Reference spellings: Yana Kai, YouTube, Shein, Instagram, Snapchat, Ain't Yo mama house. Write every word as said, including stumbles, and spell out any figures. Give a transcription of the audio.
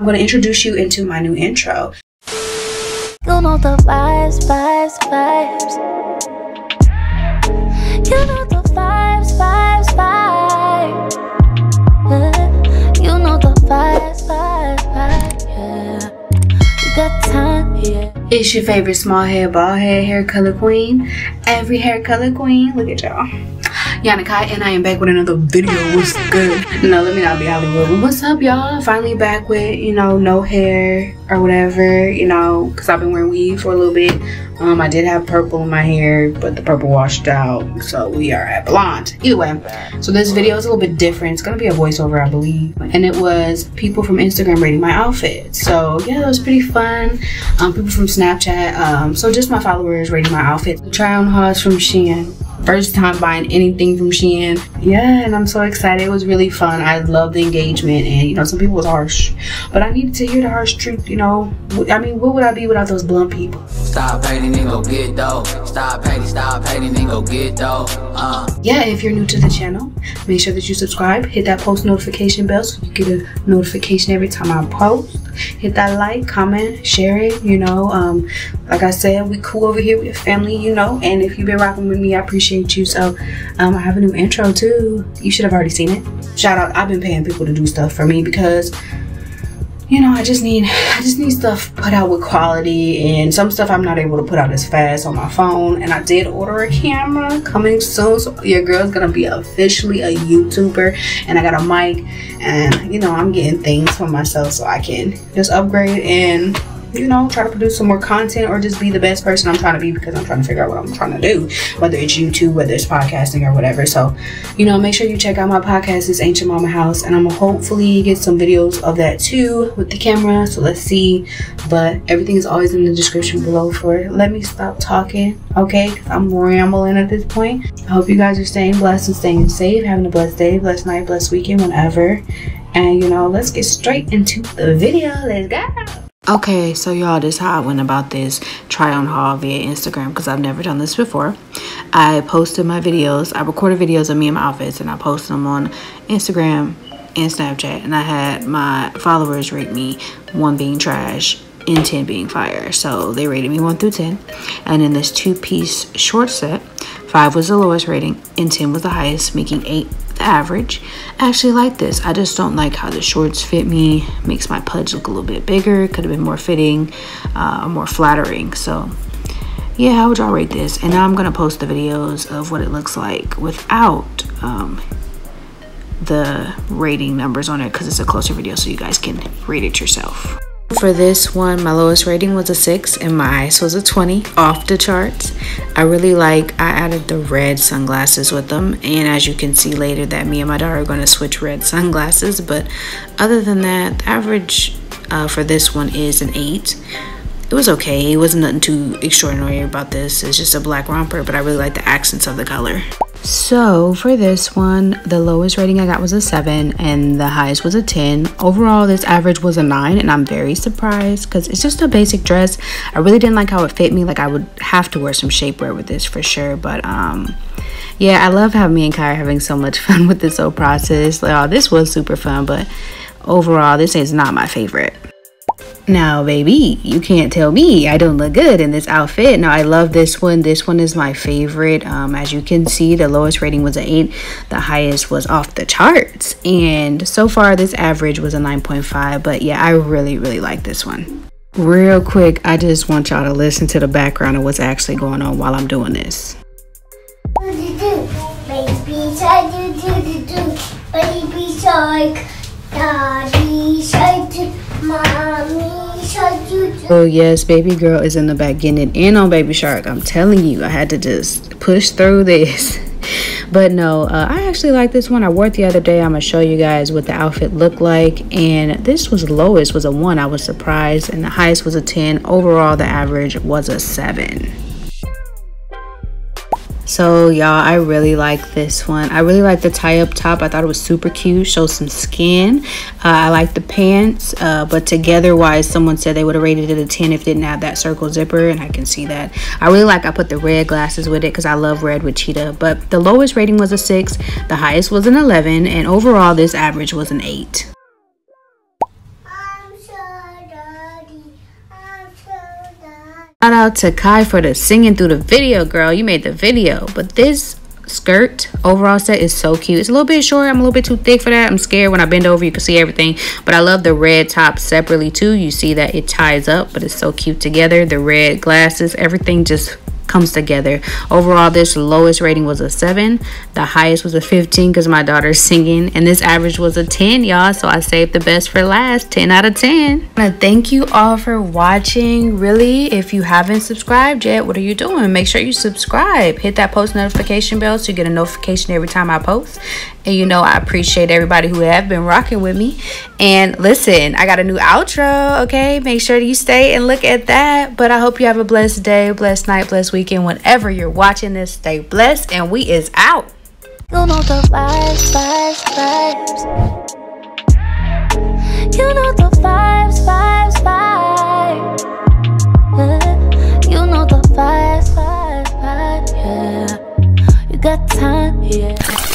I'm going to introduce you into my new intro. You know the vibes, vibes, vibes. You know the vibes, vibes, vibes. Yeah. You know the vibes, vibes, vibes. Yeah. You got time, yeah. It's your favorite small hair, bald hair, hair color queen. Every hair color queen. Look at y'all. Yana Kai, and I am back with another video. What's good? No, let me not be Hollywood. What's up, y'all? Finally back with, you know, no hair or whatever, you know, because I've been wearing weave for a little bit. Um, I did have purple in my hair, but the purple washed out, so we are at blonde. Either way, so this video is a little bit different. It's going to be a voiceover, I believe. And it was people from Instagram rating my outfit. So, yeah, it was pretty fun. Um, people from Snapchat. Um, so just my followers rating my outfit. The try-on hauls from Shein. First time buying anything from Shein. Yeah, and I'm so excited. It was really fun. I love the engagement, and you know, some people was harsh, but I needed to hear the harsh truth. You know, I mean, what would I be without those blunt people? Stop hating and go get dough. Stop hating, stop hating and go get dough. Uh. Yeah, if you're new to the channel, make sure that you subscribe. Hit that post notification bell so you get a notification every time I post. Hit that like, comment, share it. You know, um, like I said, we cool over here with your family. You know, and if you've been rocking with me, I appreciate. You so um I have a new intro too. You should have already seen it. Shout out, I've been paying people to do stuff for me because you know I just need I just need stuff put out with quality, and some stuff I'm not able to put out as fast on my phone. And I did order a camera coming soon, so your girl's gonna be officially a YouTuber, and I got a mic, and you know I'm getting things for myself so I can just upgrade and you know, try to produce some more content or just be the best person I'm trying to be, because I'm trying to figure out what I'm trying to do, whether it's YouTube, whether it's podcasting or whatever. So, you know, make sure you check out my podcast. It's Ain't Yo Mama House, and I'm going to hopefully get some videos of that too with the camera. So let's see. But everything is always in the description below for it. Let me stop talking, okay? I'm more rambling at this point. I hope you guys are staying blessed and staying safe, having a blessed day, blessed night, blessed weekend, whenever. And, you know, let's get straight into the video. Let's go. Okay, so y'all, this is how I went about this try on haul via Instagram, because I've never done this before. I posted my videos. I recorded videos of me and my outfits, and I posted them on Instagram and Snapchat. And I had my followers rate me, one being trash and ten being fire. So they rated me one through ten. And in this two-piece short set, five was the lowest rating and ten was the highest, making eight the average. I actually like this. I just don't like how the shorts fit me. Makes my pudge look a little bit bigger. Could have been more fitting, uh, more flattering. So yeah, how would y'all rate this? And now I'm gonna post the videos of what it looks like without um, the rating numbers on it, because it's a closer video so you guys can rate it yourself. For this one, my lowest rating was a six and my highest was a twenty, off the charts. I really like, I added the red sunglasses with them, and as you can see later that me and my daughter are going to switch red sunglasses. But other than that, the average uh, for this one is an eight. It was okay. It wasn't nothing too extraordinary about this. It's just a black romper, but I really like the accents of the color. So for this one, the lowest rating I got was a seven and the highest was a ten. Overall, this average was a nine, and I'm very surprised because it's just a basic dress. I really didn't like how it fit me. Like, I would have to wear some shapewear with this for sure. But um yeah, I love how me and Kai are having so much fun with this whole process. Like, oh, this was super fun, but overall this is not my favorite. Now, baby, you can't tell me I don't look good in this outfit. Now, I love this one. This one is my favorite. Um, as you can see, the lowest rating was an eight. The highest was off the charts. And so far, this average was a nine point five. But yeah, I really, really like this one. Real quick, I just want y'all to listen to the background of what's actually going on while I'm doing this. Do do do, baby shark, do do do, baby shark, daddy shark, mommy. Oh yes, baby girl is in the back getting it in on baby shark. I'm telling you, I had to just push through this. But no, uh, I actually like this one. I wore it the other day. I'm gonna show you guys what the outfit looked like. And this was lowest was a one. I was surprised, and the highest was a ten. Overall, the average was a seven. So y'all, I really like this one. I really like the tie up top. I thought it was super cute, shows some skin. uh, I like the pants, uh, but together wise, someone said they would have rated it a ten if it didn't have that circle zipper, and I can see that. I really like, I put the red glasses with it because I love red with cheetah. But the lowest rating was a six, the highest was an eleven, and overall this average was an eight. I'm so Shout out to Kai for the singing through the video, girl. You made the video. But this skirt overall set is so cute. It's a little bit short. I'm a little bit too thick for that. I'm scared when I bend over you can see everything, but I love the red top separately too. You see that it ties up, but it's so cute together. The red glasses, everything just comes together. Overall, this lowest rating was a seven, the highest was a fifteen because my daughter's singing, and this average was a ten, y'all. So I saved the best for last. Ten out of ten. I thank you all for watching. Really, if you haven't subscribed yet, what are you doing? Make sure you subscribe, hit that post notification bell so you get a notification every time I post. And you know, I appreciate everybody who have been rocking with me. And listen, I got a new outro, okay? Make sure you stay and look at that. But I hope you have a blessed day, blessed night, blessed weekend. Whenever you're watching this, stay blessed. And we is out. You know the vibes, vibes, vibes. You know the vibes, vibes, vibes. Yeah. You know the vibes, vibes, vibes. Yeah. You got time, yeah.